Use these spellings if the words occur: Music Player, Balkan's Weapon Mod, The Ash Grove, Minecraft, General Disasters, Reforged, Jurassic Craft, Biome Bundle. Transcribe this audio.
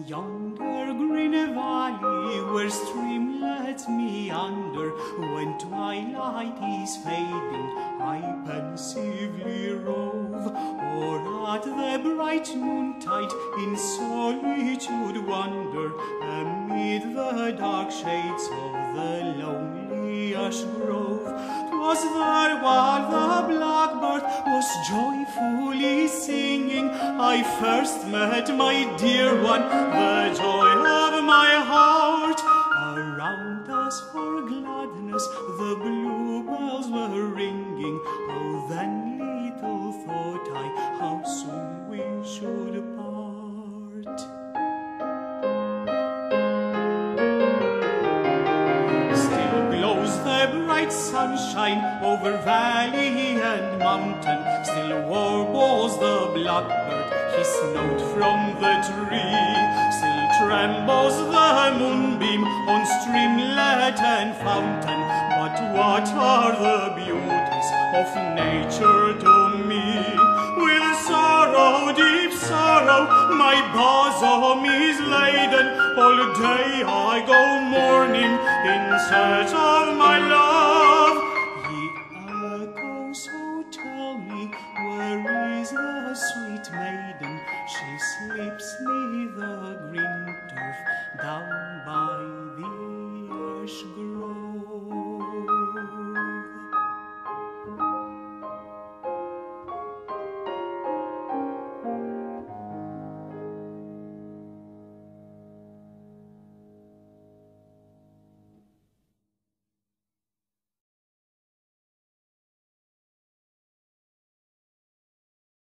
In yonder green valley where streamlets meander, when twilight is fading, I pensively rove, or at the bright noontide in solitude wander, amid the dark shades of the lonely ash grove. 'Twas there while the blackbird was joyfully singing I first met my dear one, the joy of my heart. Around us for gladness the bluebells were ringing. Oh, then little thought I how soon we should part. Still glows the bright sunshine over valley and mountain, still warbles the blackbird his note from the tree, still trembles the moonbeam on streamlet and fountain. But what are the beauties of nature to me? With sorrow, deep sorrow, my bosom is laden. All day I go mourning in search of my love.